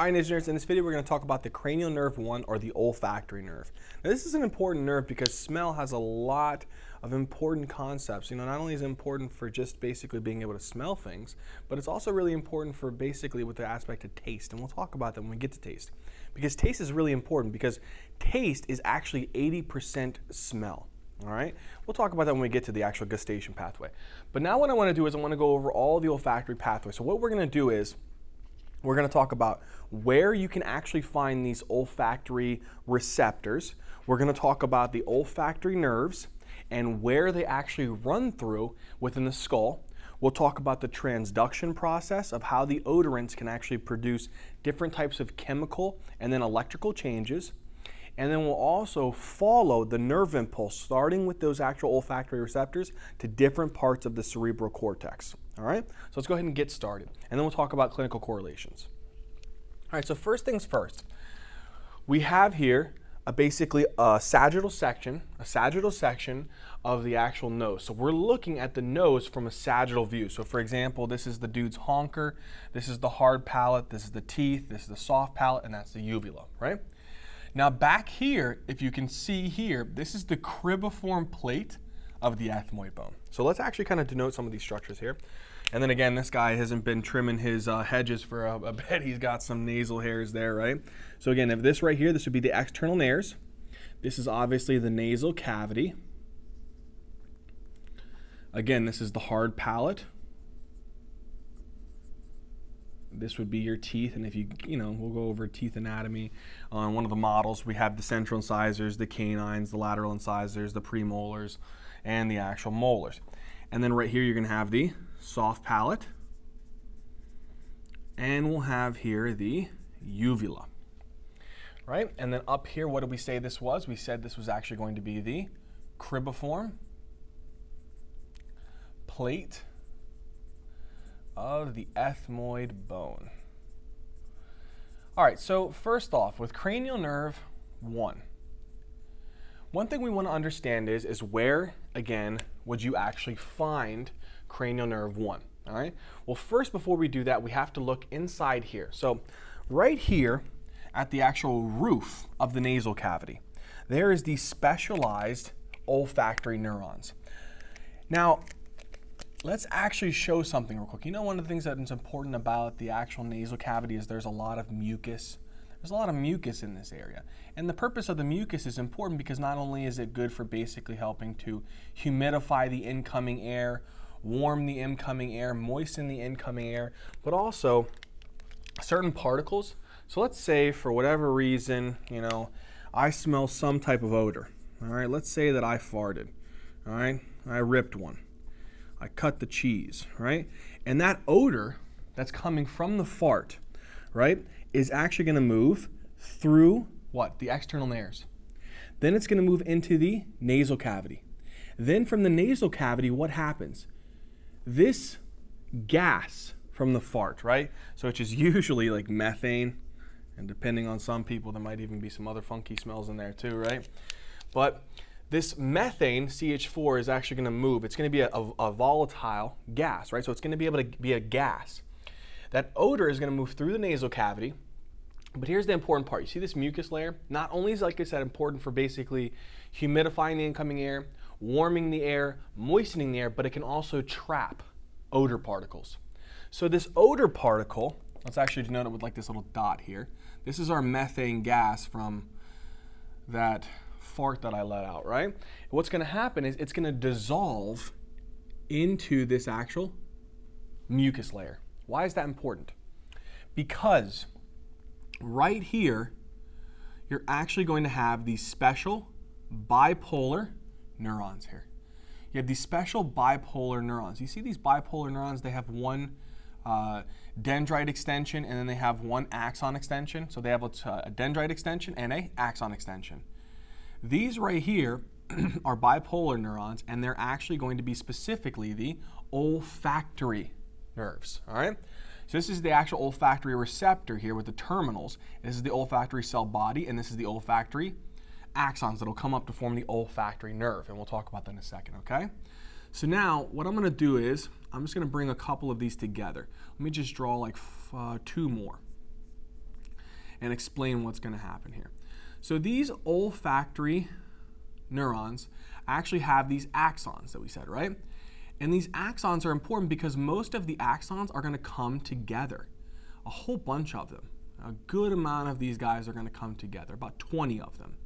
All right, Ninja Nerds, in this video, we're going to talk about the cranial nerve 1, or the olfactory nerve. Now, this is an important nerve because smell has a lot of important concepts. You know, not only is it important for just basically being able to smell things, but it's also really important for basically with the aspect of taste. And we'll talk about that when we get to taste. Because taste is really important, because taste is actually 80% smell. All right, we'll talk about that when we get to the actual gustation pathway. But now what I want to do is I want to go over all the olfactory pathways. So what we're going to do is we're going to talk about where you can actually find these olfactory receptors. We're going to talk about the olfactory nerves and where they actually run through within the skull. We'll talk about the transduction process of how the odorants can actually produce different types of chemical and then electrical changes. And then we'll also follow the nerve impulse, starting with those actual olfactory receptors to different parts of the cerebral cortex. All right, so let's go ahead and get started. And then we'll talk about clinical correlations. All right, so first things first, we have here a sagittal section of the actual nose. So we're looking at the nose from a sagittal view. So for example, this is the dude's honker, this is the hard palate, this is the teeth, this is the soft palate, and that's the uvula, right? Now back here, if you can see here, this is the cribriform plate of the ethmoid bone. So let's actually kind of denote some of these structures here. And then again, this guy hasn't been trimming his hedges for a bit. He's got some nasal hairs there, right? So again, if this right here, this would be the external nares. This is obviously the nasal cavity. Again, this is the hard palate. This would be your teeth, and if you know, we'll go over teeth anatomy. On one of the models, we have the central incisors, the canines, the lateral incisors, the premolars, and the actual molars. And then right here, you're going to have the soft palate, and we'll have here the uvula, right? And then up here, what did we say this was? We said this was actually going to be the cribriform plate of the ethmoid bone. All right, so first off, with cranial nerve 1, one thing we want to understand is where, again, would you actually find cranial nerve 1, all right? Well, first, before we do that, we have to look inside here. So right here at the actual roof of the nasal cavity, there is these specialized olfactory neurons. Now, let's actually show something real quick. You know, one of the things that is important about the actual nasal cavity is there's a lot of mucus. There's a lot of mucus in this area. And the purpose of the mucus is important because not only is it good for basically helping to humidify the incoming air, warm the incoming air, moisten the incoming air, but also certain particles. So let's say for whatever reason, you know, I smell some type of odor. All right, let's say that I farted. All right, I ripped one. I cut the cheese, right? And that odor that's coming from the fart, right, is actually going to move through what? The external nares. Then it's going to move into the nasal cavity. Then from the nasal cavity, what happens? This gas from the fart, right? So which is usually like methane, and depending on some people, there might even be some other funky smells in there too, right? But this methane, CH4, is actually going to move. It's going to be a volatile gas, right? So it's going to be able to be a gas. That odor is going to move through the nasal cavity. But here's the important part. You see this mucus layer? Not only is, like I said, important for basically humidifying the incoming air, warming the air, moistening the air, but it can also trap odor particles. So this odor particle, let's actually denote it with like this little dot here. This is our methane gas from that fart that I let out, right? And what's going to happen is it's going to dissolve into this actual mucus layer. Why is that important? Because right here, you're actually going to have these special bipolar neurons here. You have these special bipolar neurons. You see these bipolar neurons? They have one dendrite extension, and then they have one axon extension. So they have a dendrite extension and an axon extension. These right here are bipolar neurons, and they're actually going to be specifically the olfactory nerves, all right? So this is the actual olfactory receptor here with the terminals. This is the olfactory cell body, and this is the olfactory axons that'll come up to form the olfactory nerve, and we'll talk about that in a second, okay? So now, what I'm gonna do is, I'm just gonna bring a couple of these together. Let me just draw like 2 more. and explain what's going to happen here. So these olfactory neurons actually have these axons that we said, right? And these axons are important because most of the axons are going to come together, a whole bunch of them. A good amount of these guys are going to come together, about 20 of them.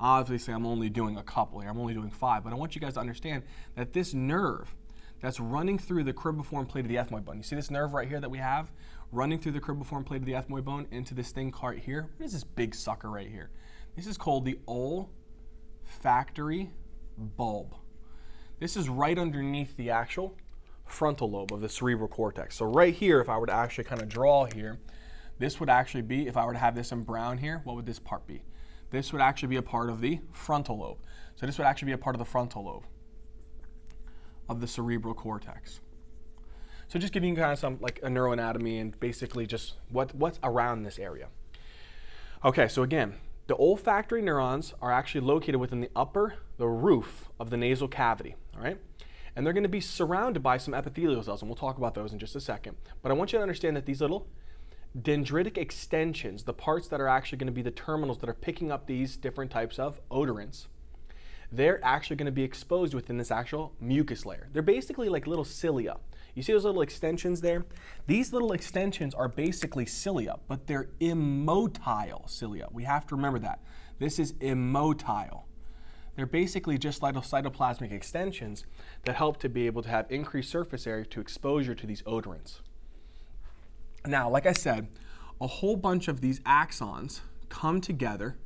Obviously, I'm only doing a couple here. I'm only doing 5, but I want you guys to understand that this nerve that's running through the cribriform plate of the ethmoid bone. You see this nerve right here that we have running through the cribriform plate of the ethmoid bone into this thing called here? What is this big sucker right here? This is called the olfactory bulb. This is right underneath the actual frontal lobe of the cerebral cortex. So right here, if I were to actually kind of draw here, this would actually be, if I were to have this in brown here, what would this part be? This would actually be a part of the frontal lobe. So this would actually be a part of the frontal lobe of the cerebral cortex. So just giving you kind of some like a neuroanatomy and basically just what's around this area. Okay, so again, the olfactory neurons are actually located within the roof of the nasal cavity, all right? And they're gonna be surrounded by some epithelial cells, and we'll talk about those in just a second. But I want you to understand that these little dendritic extensions, the parts that are actually going to be the terminals that are picking up these different types of odorants, they're actually going to be exposed within this actual mucus layer. They're basically like little cilia. You see those little extensions there? These little extensions are basically cilia, but they're immotile cilia. We have to remember that. This is immotile. They're basically just little cytoplasmic extensions that help to be able to have increased surface area to exposure to these odorants. Now, like I said, a whole bunch of these axons come together,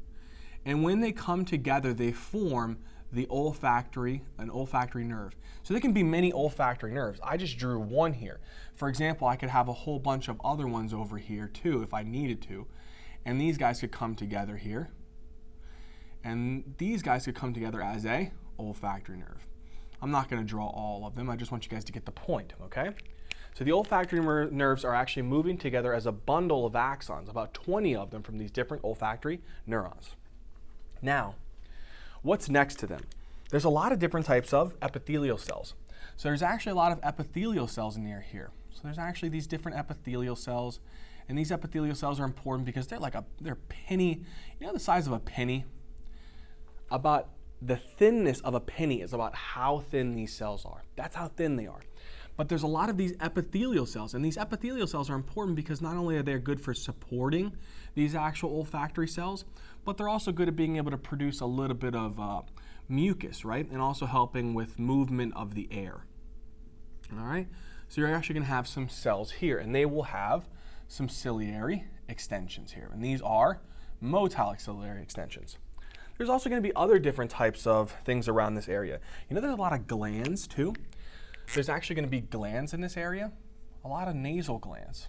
and when they come together, they form the an olfactory nerve. So there can be many olfactory nerves. I just drew one here. For example, I could have a whole bunch of other ones over here too if I needed to, and these guys could come together here, and these guys could come together as an olfactory nerve. I'm not going to draw all of them. I just want you guys to get the point, okay? So the olfactory nerves are actually moving together as a bundle of axons, about 20 of them from these different olfactory neurons. Now, what's next to them? There's a lot of different types of epithelial cells. So there's actually a lot of epithelial cells near here. So there's actually these different epithelial cells, and these epithelial cells are important because they're like they're penny, you know, the size of a penny? About the thinness of a penny is about how thin these cells are. That's how thin they are. But there's a lot of these epithelial cells, and these epithelial cells are important because not only are they good for supporting these actual olfactory cells, but they're also good at being able to produce a little bit of mucus, right? And also helping with movement of the air, all right? So you're actually gonna have some cells here, and they will have some ciliary extensions here, and these are motile ciliary extensions. There's also gonna be other different types of things around this area. You know, there's a lot of glands too. There's actually going to be glands in this area, a lot of nasal glands.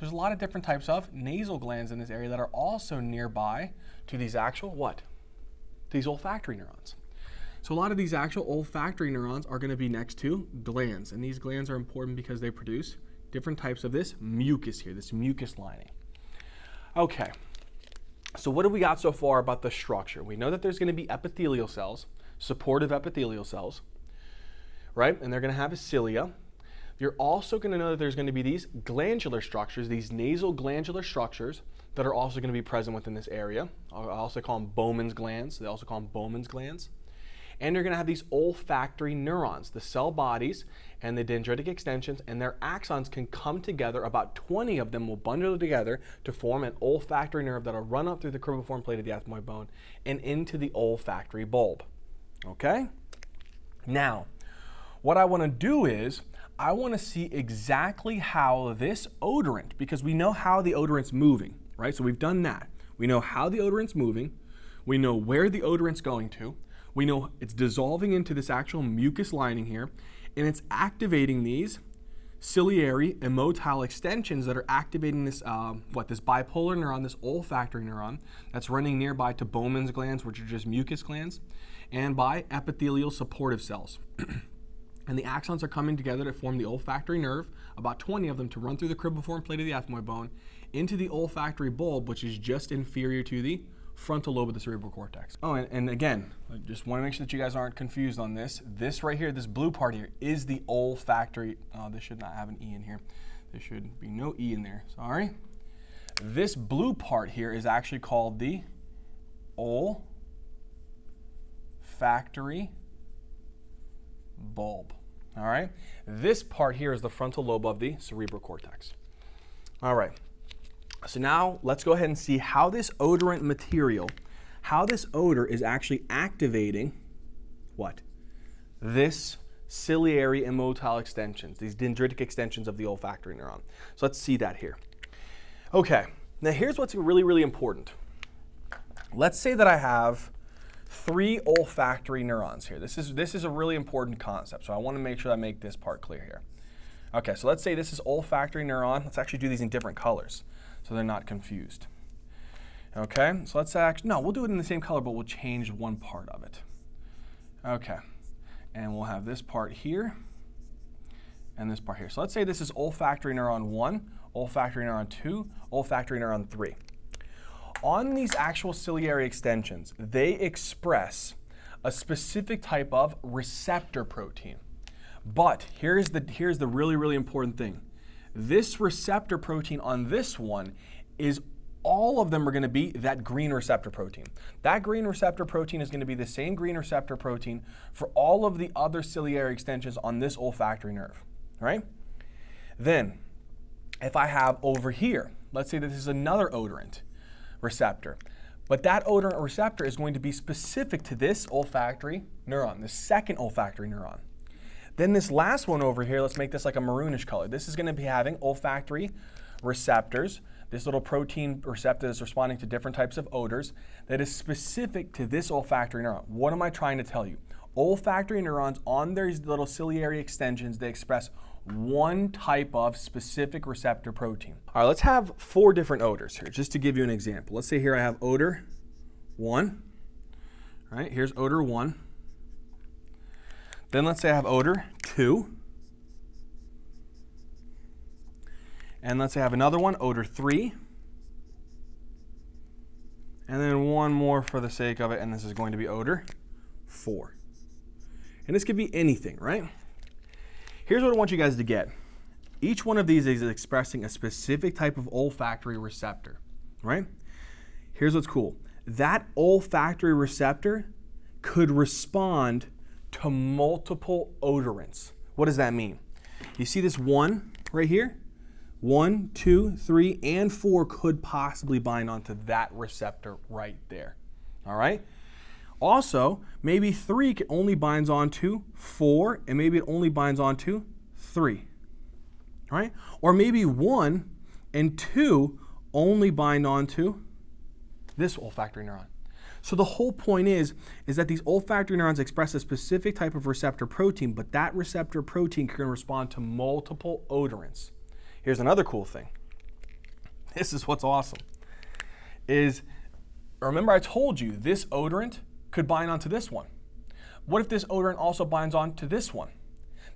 There's a lot of different types of nasal glands in this area that are also nearby to these actual what? These olfactory neurons. So a lot of these actual olfactory neurons are going to be next to glands, and these glands are important because they produce different types of this mucus here, this mucus lining. Okay, so what have we got so far about the structure? We know that there's going to be epithelial cells, supportive epithelial cells, right? And they're going to have a cilia. You're also going to know that there's going to be these glandular structures, these nasal glandular structures that are also going to be present within this area. I also call them Bowman's glands. They also call them Bowman's glands. And you're going to have these olfactory neurons, the cell bodies and the dendritic extensions, and their axons can come together. About 20 of them will bundle together to form an olfactory nerve that'll run up through the cribriform plate of the ethmoid bone and into the olfactory bulb. Okay? Now, what I want to do is, I want to see exactly how this odorant, because we know how the odorant's moving, right? So we've done that. We know how the odorant's moving. We know where the odorant's going to. We know it's dissolving into this actual mucus lining here, and it's activating these ciliary immotile extensions that are activating this, this bipolar neuron, this olfactory neuron that's running nearby to Bowman's glands, which are just mucus glands, and by epithelial supportive cells. And the axons are coming together to form the olfactory nerve, about 20 of them, to run through the cribriform plate of the ethmoid bone into the olfactory bulb, which is just inferior to the frontal lobe of the cerebral cortex. Oh, and again, I just want to make sure that you guys aren't confused on this. This right here, this blue part here, is the olfactory, this should not have an E in here. There should be no E in there, sorry. This blue part here is actually called the olfactory bulb. All right. This part here is the frontal lobe of the cerebral cortex. All right. So now let's go ahead and see how this odorant material, how this odor is actually activating what? This ciliary immotile extensions, these dendritic extensions of the olfactory neuron. So let's see that here. Okay. Now here's what's really, really important. Let's say that I have three olfactory neurons here. This is a really important concept, so I want to make sure I make this part clear here. Okay, so let's say this is olfactory neuron. Let's actually do these in different colors so they're not confused. Okay, so let's actually, no, we'll do it in the same color, but we'll change one part of it. Okay, and we'll have this part here and this part here. So let's say this is olfactory neuron 1, olfactory neuron 2, olfactory neuron 3. On these actual ciliary extensions, they express a specific type of receptor protein. But here's the really, really important thing. This receptor protein on this one is, all of them are going to be that green receptor protein. That green receptor protein is going to be the same green receptor protein for all of the other ciliary extensions on this olfactory nerve, right? Then, if I have over here, let's say that this is another odorant receptor. But that odorant receptor is going to be specific to this olfactory neuron, the second olfactory neuron. Then this last one over here, let's make this like a maroonish color. This is going to be having olfactory receptors, this little protein receptor that's responding to different types of odors that is specific to this olfactory neuron. What am I trying to tell you? Olfactory neurons on their little ciliary extensions, they express one type of specific receptor protein. All right, let's have four different odors here, just to give you an example. Let's say here I have odor 1. All right, here's odor 1. Then let's say I have odor 2. And let's say I have another one, odor 3. And then one more for the sake of it, and this is going to be odor 4. And this could be anything, right? Here's what I want you guys to get. Each one of these is expressing a specific type of olfactory receptor, right? Here's what's cool. That olfactory receptor could respond to multiple odorants. What does that mean? You see this 1 right here? 1, 2, 3, and 4 could possibly bind onto that receptor right there, all right? Also, maybe 3 only binds on to 4, and maybe it only binds on to 3, right? Or maybe 1 and 2 only bind on to this olfactory neuron. So the whole point is that these olfactory neurons express a specific type of receptor protein, but that receptor protein can respond to multiple odorants. Here's another cool thing. This is what's awesome. Is, remember I told you this odorant could bind onto this one. What if this odorant also binds onto this one?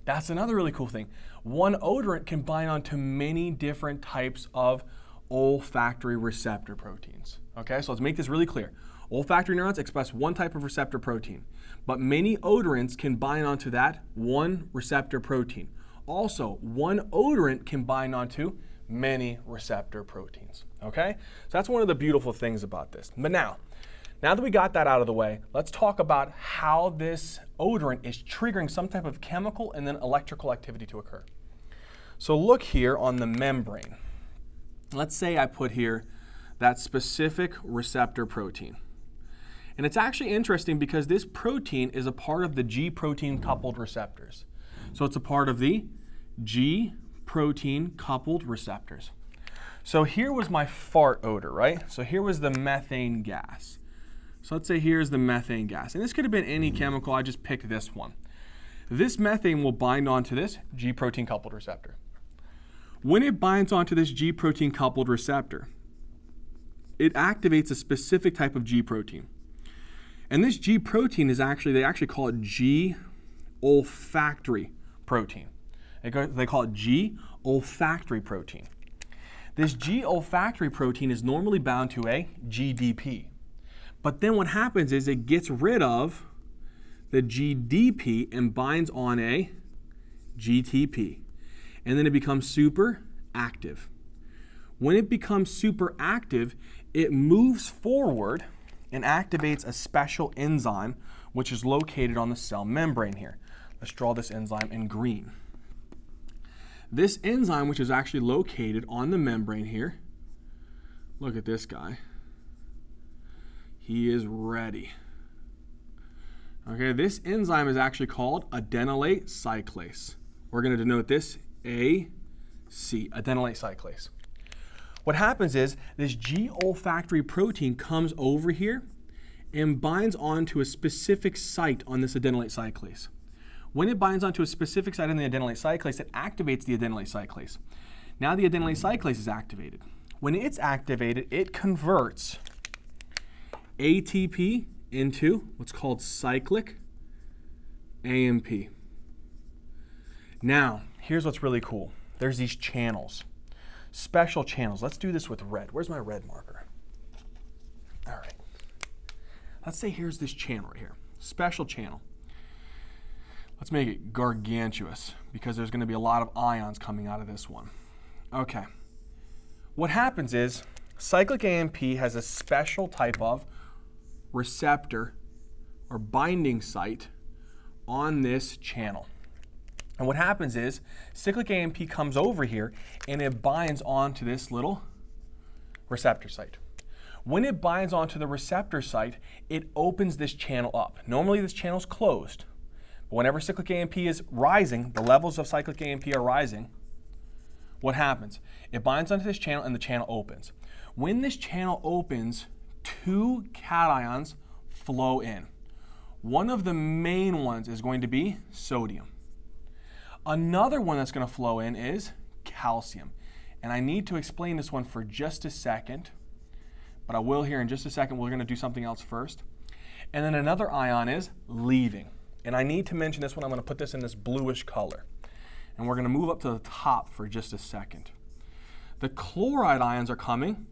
That's another really cool thing. One odorant can bind onto many different types of olfactory receptor proteins. Okay, so let's make this really clear. Olfactory neurons express one type of receptor protein, but many odorants can bind onto that one receptor protein. Also, one odorant can bind onto many receptor proteins. Okay, so that's one of the beautiful things about this. But now that we got that out of the way, let's talk about how this odorant is triggering some type of chemical and then electrical activity to occur. So look here on the membrane. Let's say I put here that specific receptor protein. And it's actually interesting because this protein is a part of the G protein coupled receptors. So it's a part of the G protein coupled receptors. So here was my fart odor, right? So here was the methane gas. So let's say here's the methane gas. And this could have been any chemical. I just picked this one. This methane will bind onto this G protein coupled receptor. When it binds onto this G protein coupled receptor, it activates a specific type of G protein. And this G protein is actually, they actually call it G olfactory protein. They call it G olfactory protein. This G olfactory protein is normally bound to a GDP. But then what happens is it gets rid of the GDP and binds on a GTP. And then it becomes super active. when it becomes superactive, it moves forward and activates a special enzyme which is located on the cell membrane here. Let's draw this enzyme in green. This enzyme, which is actually located on the membrane here, look at this guy. He is ready. Okay, this enzyme is actually called adenylate cyclase. We're going to denote this AC, adenylate cyclase. What happens is this G olfactory protein comes over here and binds onto a specific site on this adenylate cyclase. When it binds onto a specific site on the adenylate cyclase, it activates the adenylate cyclase. Now the adenylate cyclase is activated. When it's activated, it converts ATP into what's called cyclic AMP. Now, here's what's really cool. There's these channels, special channels. Let's do this with red. Where's my red marker? All right. Let's say here's this channel right here, special channel. Let's make it gargantuous because there's going to be a lot of ions coming out of this one. Okay. What happens is cyclic AMP has a special type of receptor or binding site on this channel. And what happens is cyclic AMP comes over here and it binds onto this little receptor site. When it binds onto the receptor site, it opens this channel up. Normally this channel's closed, but whenever cyclic AMP is rising, the levels of cyclic AMP are rising, what happens? It binds onto this channel and the channel opens. When this channel opens, two cations flow in. One of the main ones is going to be sodium. Another one that's going to flow in is calcium. And I need to explain this one for just a second, but I will here in just a second. We're going to do something else first. And then another ion is leaving. And I need to mention this one. I'm going to put this in this bluish color. And we're going to move up to the top for just a second. The chloride ions are coming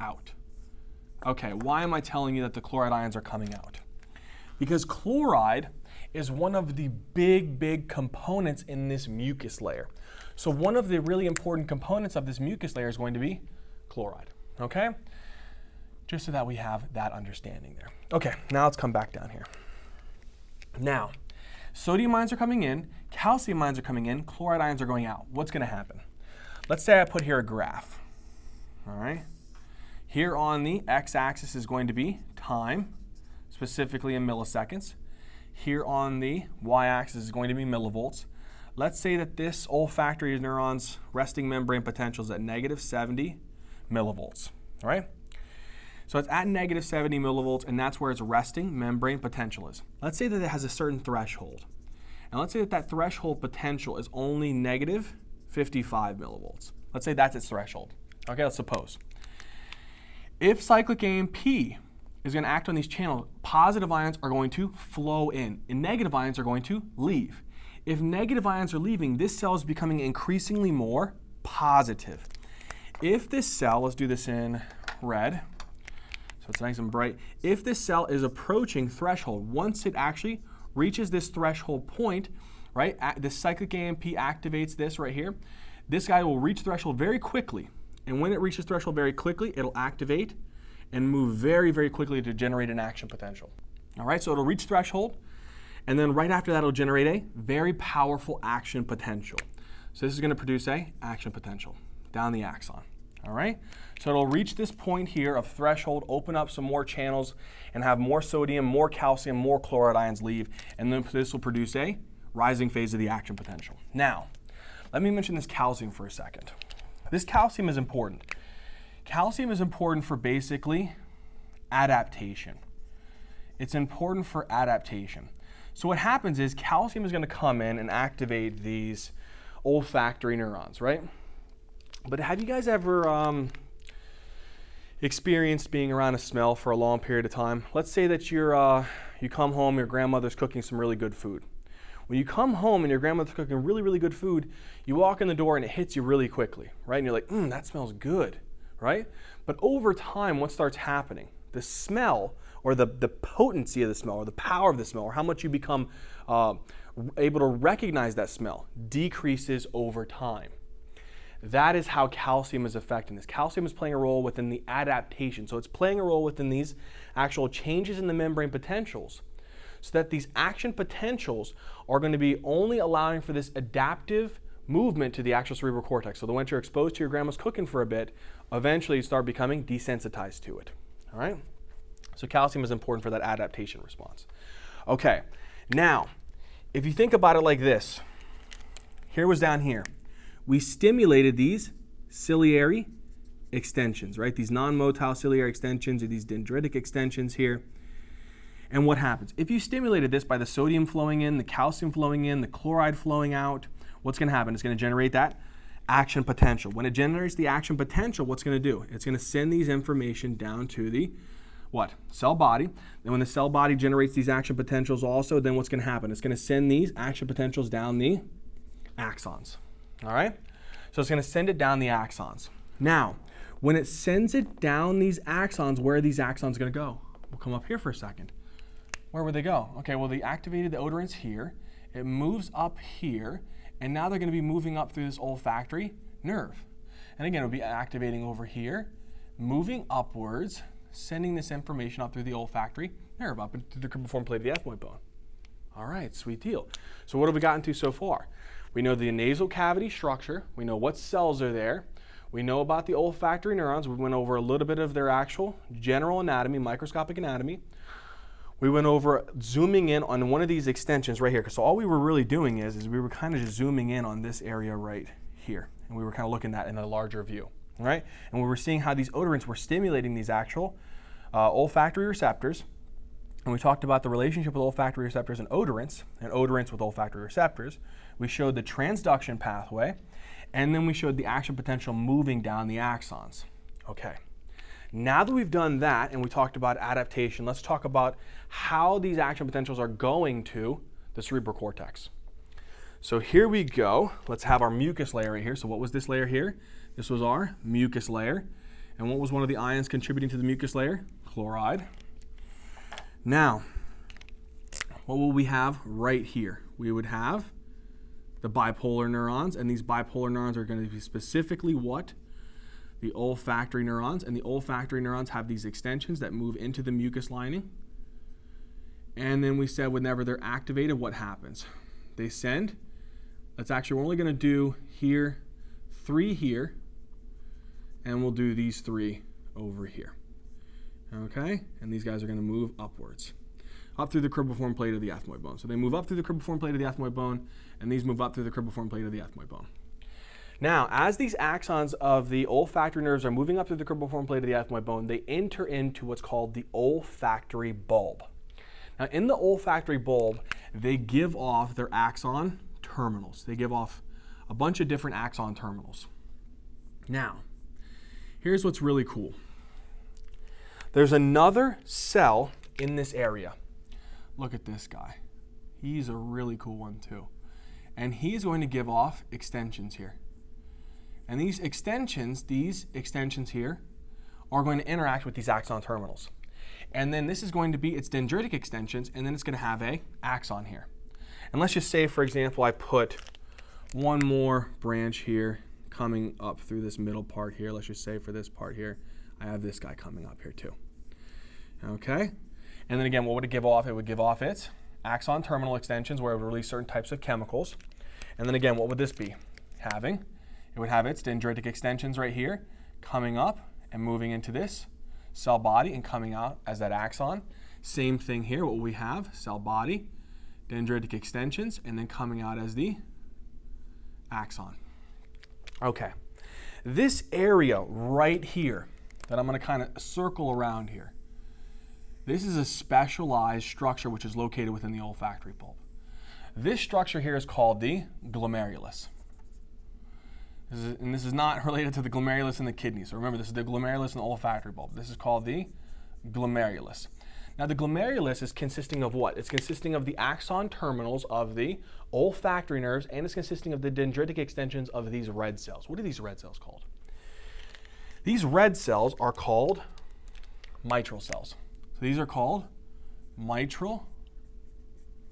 out. Okay, why am I telling you that the chloride ions are coming out? Because chloride is one of the big components in this mucus layer. So one of the really important components of this mucus layer is going to be chloride, okay? Just so that we have that understanding there. Okay, now let's come back down here. Now, sodium ions are coming in, calcium ions are coming in, chloride ions are going out. What's gonna happen? Let's say I put here a graph, all right? Here on the x-axis is going to be time, specifically in milliseconds. Here on the y-axis is going to be millivolts. Let's say that this olfactory neuron's resting membrane potential is at -70 millivolts, all right? So it's at -70 millivolts, and that's where its resting membrane potential is. Let's say that it has a certain threshold. And let's say that that threshold potential is only -55 millivolts. Let's say that's its threshold. Okay, let's suppose. If cyclic AMP is going to act on these channels, positive ions are going to flow in, and negative ions are going to leave. If negative ions are leaving, this cell is becoming increasingly more positive. If this cell, let's do this in red, so it's nice and bright. If this cell is approaching threshold, once it actually reaches this threshold point, right, the cyclic AMP activates this right here, this guy will reach threshold very quickly. And when it reaches threshold very quickly, it'll activate and move very quickly to generate an action potential. All right, so it'll reach threshold, and then right after that, it'll generate a very powerful action potential. So this is going to produce a action potential down the axon. All right, so it'll reach this point here of threshold, open up some more channels, and have more sodium, more calcium, more chloride ions leave, and then this will produce a rising phase of the action potential. Now, let me mention this calcium for a second. This calcium is important. Calcium is important for basically adaptation. It's important for adaptation. So what happens is calcium is going to come in and activate these olfactory neurons, right? But have you guys ever experienced being around a smell for a long period of time? Let's say that you come home, your grandmother's cooking some really good food. When you come home and your grandmother's cooking really good food, you walk in the door and it hits you really quickly, right? And you're like, that smells good, right? But over time, what starts happening? The smell, or the potency of the smell, or the power of the smell, or how much you become able to recognize that smell decreases over time. That is how calcium is affecting this. Calcium is playing a role within the adaptation. So it's playing a role within these actual changes in the membrane potentials, so that these action potentials are going to be only allowing for this adaptive movement to the actual cerebral cortex. So the once you're exposed to your grandma's cooking for a bit, eventually you start becoming desensitized to it. All right? So calcium is important for that adaptation response. Okay, now, if you think about it like this, here was down here. We stimulated these ciliary extensions, right? These non-motile ciliary extensions or these dendritic extensions here. And what happens? If you stimulated this by the sodium flowing in, the calcium flowing in, the chloride flowing out, what's going to happen? It's going to generate that action potential. When it generates the action potential, what's going to do? It's going to send these information down to the what? Cell body. Then when the cell body generates these action potentials also, then what's going to happen? It's going to send these action potentials down the axons. All right? So it's going to send it down the axons. Now, when it sends it down these axons, where are these axons going to go? We'll come up here for a second. Where would they go? Okay, well, they activated the odorants here. It moves up here, and now they're going to be moving up through this olfactory nerve. And again, it'll be activating over here, moving upwards, sending this information up through the olfactory nerve, up into the cribriform plate of the ethmoid bone. All right, sweet deal. So what have we gotten to so far? We know the nasal cavity structure. We know what cells are there. We know about the olfactory neurons. We went over a little bit of their actual general anatomy, microscopic anatomy. We went over zooming in on one of these extensions right here. So all we were really doing is we were kind of just zooming in on this area right here. And we were kind of looking at in a larger view, right? And we were seeing how these odorants were stimulating these actual olfactory receptors. And we talked about the relationship with olfactory receptors and odorants with olfactory receptors. We showed the transduction pathway, and then we showed the action potential moving down the axons. Okay. Now that we've done that and we talked about adaptation, let's talk about how these action potentials are going to the cerebral cortex. So here we go. Let's have our mucus layer right here. So what was this layer here? This was our mucus layer. And what was one of the ions contributing to the mucus layer? Chloride. Now, what will we have right here? We would have the bipolar neurons, and these bipolar neurons are going to be specifically what? The olfactory neurons, and the olfactory neurons have these extensions that move into the mucus lining. And then we said whenever they're activated, what happens? They send, that's actually, we're only going to do here, 3 here, and we'll do these 3 over here. Okay? And these guys are going to move upwards, up through the cribriform plate of the ethmoid bone. So they move up through the cribriform plate of the ethmoid bone, and these move up through the cribriform plate of the ethmoid bone. Now, as these axons of the olfactory nerves are moving up through the cribriform plate of the ethmoid bone, they enter into what's called the olfactory bulb. Now, in the olfactory bulb, they give off their axon terminals. They give off a bunch of different axon terminals. Now, here's what's really cool. There's another cell in this area. Look at this guy. He's a really cool one, too. And he's going to give off extensions here. And these extensions here are going to interact with these axon terminals. And then this is going to be its dendritic extensions, and then it's going to have an axon here. And let's just say, for example, I put one more branch here coming up through this middle part here. Let's just say for this part here, I have this guy coming up here too. Okay? And then again, what would it give off? It would give off its axon terminal extensions where it would release certain types of chemicals. And then again, what would this be having? It would have its dendritic extensions right here coming up and moving into this cell body and coming out as that axon. Same thing here, what we have, cell body, dendritic extensions, and then coming out as the axon. Okay, this area right here that I'm going to kind of circle around here, this is a specialized structure which is located within the olfactory bulb. This structure here is called the glomerulus. This is not related to the glomerulus in the kidney. So remember, this is the glomerulus in the olfactory bulb. This is called the glomerulus. Now, the glomerulus is consisting of what? It's consisting of the axon terminals of the olfactory nerves, and it's consisting of the dendritic extensions of these red cells. What are these red cells called? These red cells are called mitral cells. So these are called mitral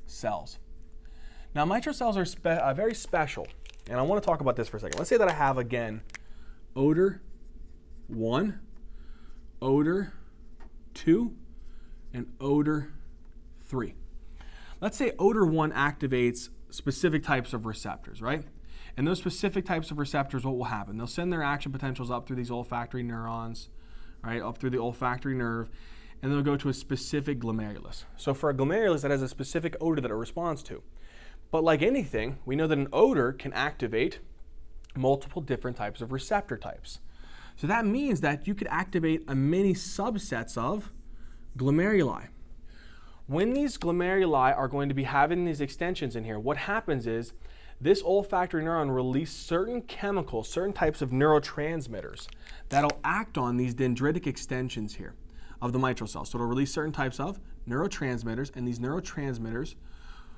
cells. Now, mitral cells are very special. And I want to talk about this for a second. Let's say that I have, again, odor 1, odor 2, and odor 3. Let's say odor 1 activates specific types of receptors, right? And those specific types of receptors, what will happen? They'll send their action potentials up through these olfactory neurons, right, up through the olfactory nerve, and they'll go to a specific glomerulus. So for a glomerulus, that has a specific odor that it responds to. But like anything, we know that an odor can activate multiple different types of receptor types. So that means that you could activate a many subsets of glomeruli. When these glomeruli are going to be having these extensions in here, what happens is this olfactory neuron releases certain chemicals, certain types of neurotransmitters that'll act on these dendritic extensions here of the mitral cells. So it'll release certain types of neurotransmitters, and these neurotransmitters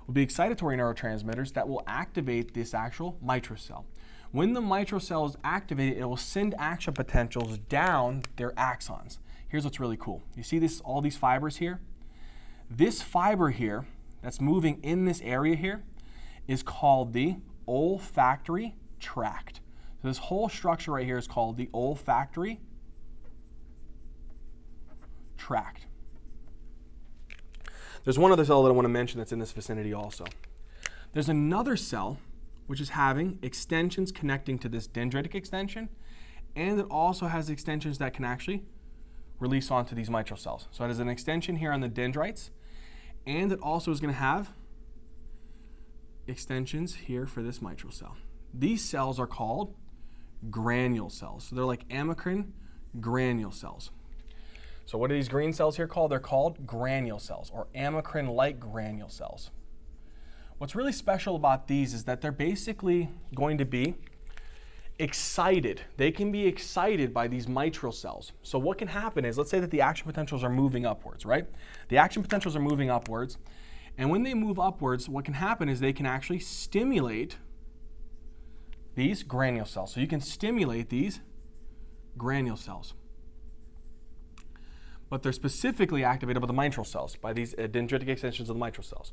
will be excitatory neurotransmitters that will activate this actual mitral cell. When the mitral cell is activated, it will send action potentials down their axons. Here's what's really cool. You see this, all these fibers here? This fiber here that's moving in this area here is called the olfactory tract. So this whole structure right here is called the olfactory tract. There's one other cell that I want to mention that's in this vicinity also. There's another cell which is having extensions connecting to this dendritic extension, and it also has extensions that can actually release onto these mitral cells. So it has an extension here on the dendrites, and it also is going to have extensions here for this mitral cell. These cells are called granule cells. So they're like amacrine granule cells. So what are these green cells here called? They're called granule cells, or amacrine-like granule cells. What's really special about these is that they're basically going to be excited. They can be excited by these mitral cells. So what can happen is, let's say that the action potentials are moving upwards, right? The action potentials are moving upwards, and when they move upwards, what can happen is they can actually stimulate these granule cells. So you can stimulate these granule cells, but they're specifically activated by the mitral cells, by these dendritic extensions of the mitral cells.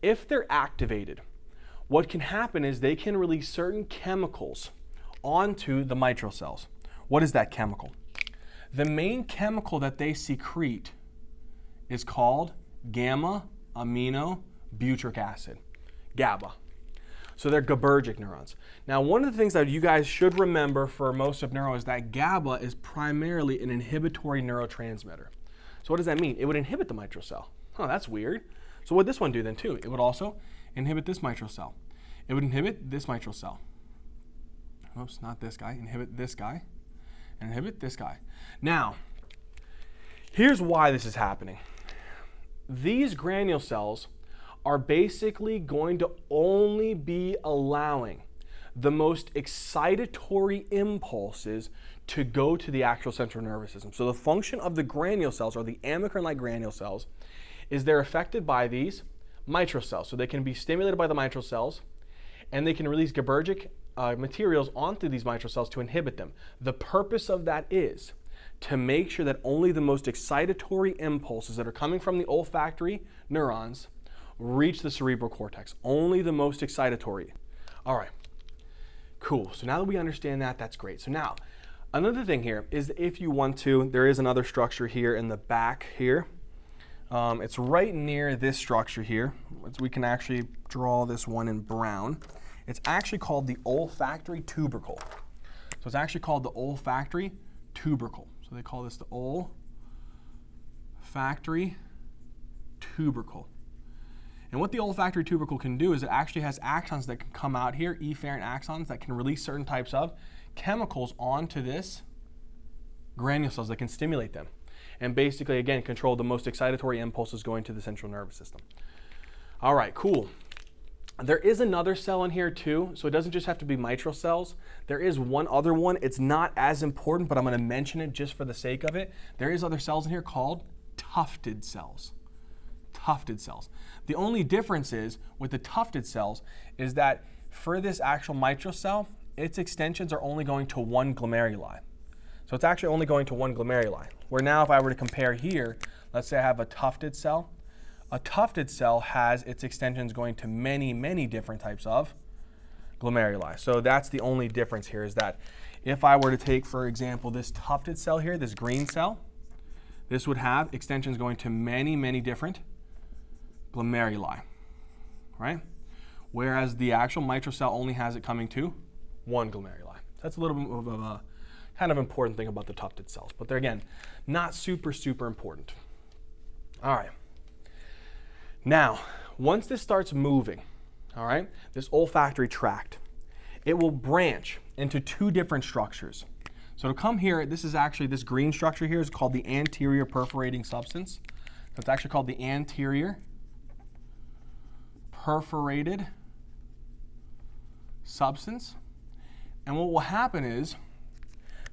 If they're activated, what can happen is they can release certain chemicals onto the mitral cells. What is that chemical? The main chemical that they secrete is called gamma-aminobutyric acid, GABA. So they're GABAergic neurons. Now, one of the things that you guys should remember for most of neuro is that GABA is primarily an inhibitory neurotransmitter. So what does that mean? It would inhibit the mitral cell. Oh, that's weird. So what would this one do then too? It would also inhibit this mitral cell. It would inhibit this mitral cell. Oops, not this guy. Inhibit this guy. And inhibit this guy. Now, here's why this is happening. These granule cells are basically going to only be allowing the most excitatory impulses to go to the actual central nervous system. So the function of the granule cells, or the amacrine-like granule cells, is they're affected by these mitral cells. So they can be stimulated by the mitral cells, and they can release GABAergic materials onto these mitral cells to inhibit them. The purpose of that is to make sure that only the most excitatory impulses that are coming from the olfactory neurons reach the cerebral cortex, only the most excitatory. All right, cool. So now that we understand that, that's great. So now, another thing here is if you want to, there is another structure here in the back here. It's right near this structure here. We can actually draw this one in brown. It's actually called the olfactory tubercle. So it's actually called the olfactory tubercle. So they call this the olfactory tubercle. And what the olfactory tubercle can do is it actually has axons that can come out here, efferent axons, that can release certain types of chemicals onto this granule cells that can stimulate them. And basically, again, control the most excitatory impulses going to the central nervous system. All right, cool. There is another cell in here too, so it doesn't just have to be mitral cells. There is one other one. It's not as important, but I'm going to mention it just for the sake of it. There is other cells in here called tufted cells. Tufted cells. The only difference is with the tufted cells is that for this actual mitral cell, its extensions are only going to one glomeruli. So it's actually only going to one glomeruli. Where now if I were to compare here, let's say I have a tufted cell. A tufted cell has its extensions going to many, many different types of glomeruli. So that's the only difference here, is that if I were to take, for example, this tufted cell here, this green cell, this would have extensions going to many, many different glomeruli, right? Whereas the actual mitral cell only has it coming to one glomeruli. That's a little bit of a kind of important thing about the tufted cells, but they're, again, not super, super important. All right. Now, once this starts moving, all right, this olfactory tract, it will branch into two different structures. So to come here, this is actually, this green structure here is called the anterior perforating substance. So it's actually called the anterior perforated substance. And what will happen is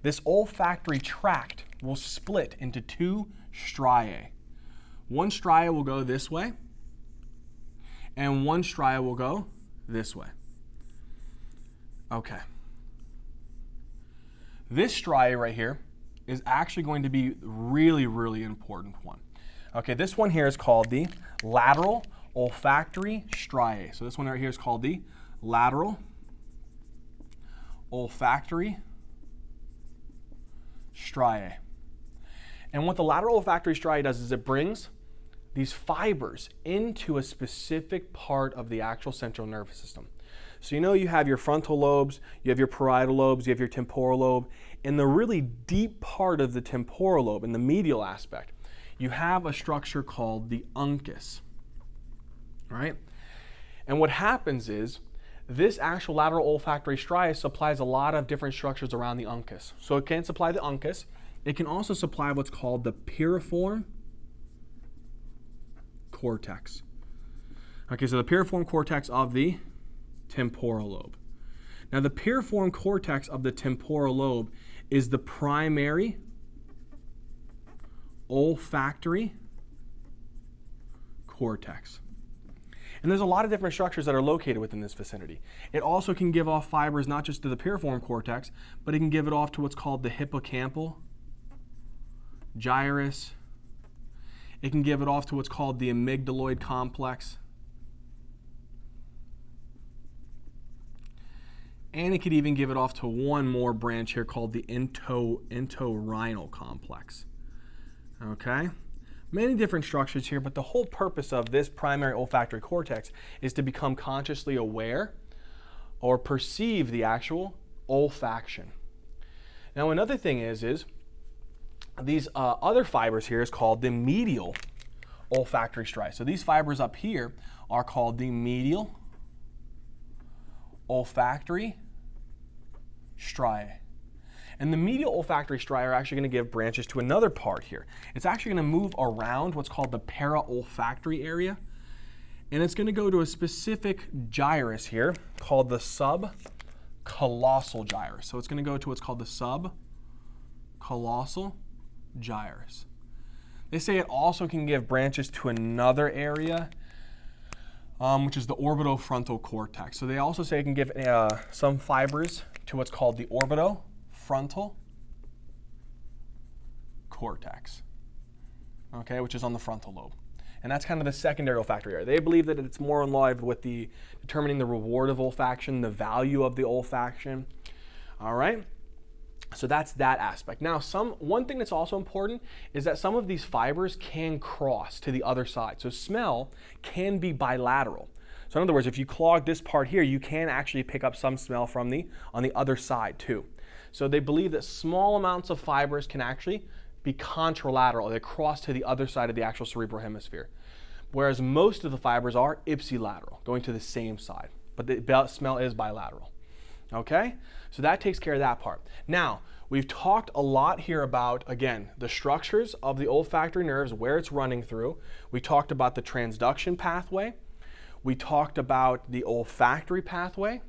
this olfactory tract will split into two striae. One stria will go this way, and one stria will go this way. Okay. This stria right here is actually going to be really, really important one. Okay, this one here is called the lateral olfactory striae. So this one right here is called the lateral olfactory striae. And what the lateral olfactory striae does is it brings these fibers into a specific part of the actual central nervous system. So you know you have your frontal lobes, you have your parietal lobes, you have your temporal lobe. In the really deep part of the temporal lobe, in the medial aspect, you have a structure called the uncus, right? And what happens is this actual lateral olfactory striae supplies a lot of different structures around the uncus. So it can supply the uncus. It can also supply what's called the piriform cortex. Okay, so the piriform cortex of the temporal lobe. Now the piriform cortex of the temporal lobe is the primary olfactory cortex. And there's a lot of different structures that are located within this vicinity. It also can give off fibers not just to the piriform cortex, but it can give it off to what's called the hippocampal gyrus. It can give it off to what's called the amygdaloid complex. And it could even give it off to one more branch here called the entorhinal complex. Okay? Many different structures here, but the whole purpose of this primary olfactory cortex is to become consciously aware or perceive the actual olfaction. Now another thing is these other fibers here is called the medial olfactory striae. So these fibers up here are called the medial olfactory striae. And the medial olfactory striae are actually going to give branches to another part here. It's actually going to move around what's called the para-olfactory area. And it's going to go to a specific gyrus here called the subcallosal gyrus. So it's going to go to what's called the subcallosal gyrus. They say it also can give branches to another area, which is the orbitofrontal cortex. So they also say it can give some fibers to what's called the orbitofrontal cortex, okay, which is on the frontal lobe. And that's kind of the secondary olfactory area. They believe that it's more aligned with the determining the reward of olfaction, the value of the olfaction. All right? So that's that aspect. Now, one thing that's also important is that some of these fibers can cross to the other side. So smell can be bilateral. So in other words, if you clog this part here, you can actually pick up some smell from on the other side too. So they believe that small amounts of fibers can actually be contralateral. They cross to the other side of the actual cerebral hemisphere. Whereas most of the fibers are ipsilateral, going to the same side. But the smell is bilateral. Okay? So that takes care of that part. Now, we've talked a lot here about, again, the structures of the olfactory nerves, where it's running through. We talked about the transduction pathway. We talked about the olfactory pathway.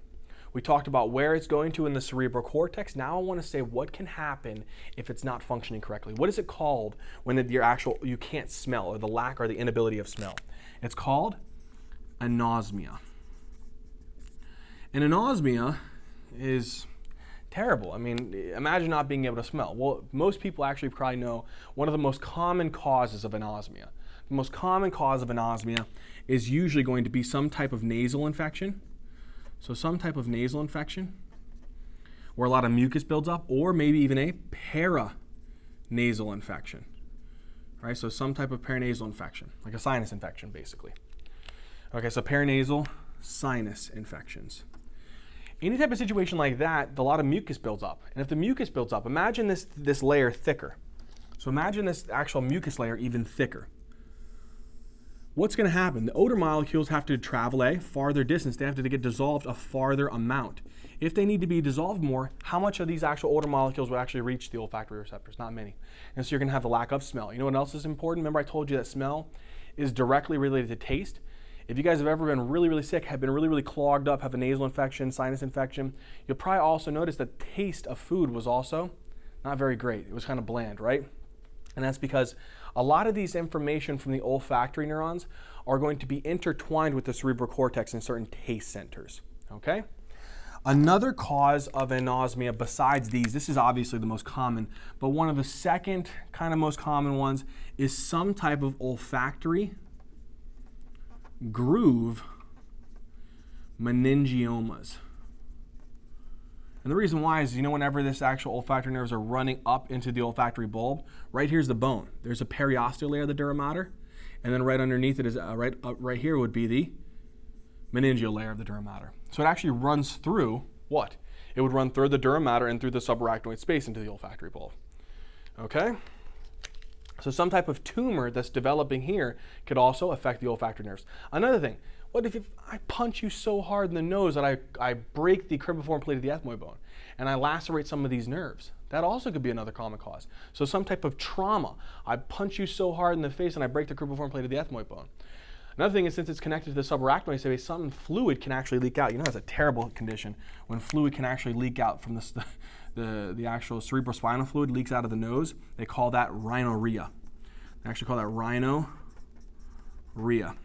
We talked about where it's going to in the cerebral cortex. Now I want to say what can happen if it's not functioning correctly. What is it called when you can't smell, or the lack or the inability of smell? It's called anosmia. And anosmia is terrible. I mean, imagine not being able to smell. Well, most people actually probably know one of the most common causes of anosmia. The most common cause of anosmia is usually going to be some type of nasal infection. So some type of nasal infection where a lot of mucus builds up, or maybe even a paranasal infection. Right, so some type of paranasal infection, like a sinus infection, basically. Okay, so paranasal sinus infections. Any type of situation like that, a lot of mucus builds up. And if the mucus builds up, imagine this layer thicker. So imagine this actual mucus layer even thicker. What's going to happen? The odor molecules have to travel a farther distance. They have to get dissolved a farther amount. If they need to be dissolved more, how much of these actual odor molecules would actually reach the olfactory receptors? Not many. And so you're going to have the lack of smell. You know what else is important? Remember I told you that smell is directly related to taste? If you guys have ever been really, really sick, have been really, really clogged up, have a nasal infection, sinus infection, you'll probably also notice that taste of food was also not very great. It was kind of bland, right? And that's because a lot of these information from the olfactory neurons are going to be intertwined with the cerebral cortex in certain taste centers, okay? Another cause of anosmia besides these, this is obviously the most common, but one of the second kind of most common ones is some type of olfactory groove meningiomas. And the reason why is, you know, whenever this actual olfactory nerves are running up into the olfactory bulb, right here's the bone. There's a periosteal layer of the dura mater, and then right underneath it is right here would be the meningeal layer of the dura mater. So it actually runs through what? It would run through the dura mater and through the subarachnoid space into the olfactory bulb. Okay. So some type of tumor that's developing here could also affect the olfactory nerves. Another thing. What if I punch you so hard in the nose that I break the cribriform plate of the ethmoid bone and I lacerate some of these nerves? That also could be another common cause. So some type of trauma. I punch you so hard in the face and I break the cribriform plate of the ethmoid bone. Another thing is, since it's connected to the subarachnoid space, some fluid can actually leak out. You know that's a terrible condition when fluid can actually leak out from the actual cerebrospinal fluid leaks out of the nose. They call that rhinorrhea. They actually call that rhinorrhea.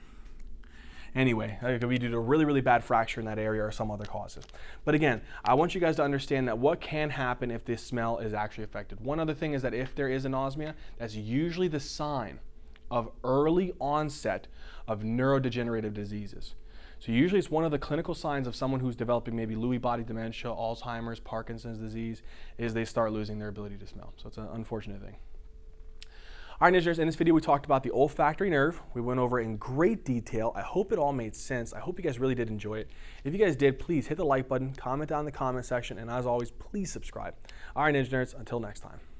Anyway, it could be due to a really, really bad fracture in that area or some other causes. But again, I want you guys to understand that what can happen if this smell is actually affected. One other thing is that if there is anosmia, that's usually the sign of early onset of neurodegenerative diseases. So usually it's one of the clinical signs of someone who's developing maybe Lewy body dementia, Alzheimer's, Parkinson's disease, is they start losing their ability to smell. So it's an unfortunate thing. All right, Ninjas, in this video we talked about the olfactory nerve. We went over in great detail. I hope it all made sense. I hope you guys really did enjoy it. If you guys did, please hit the like button, comment down in the comment section, and as always, please subscribe. All right, Ninja Nerds, until next time.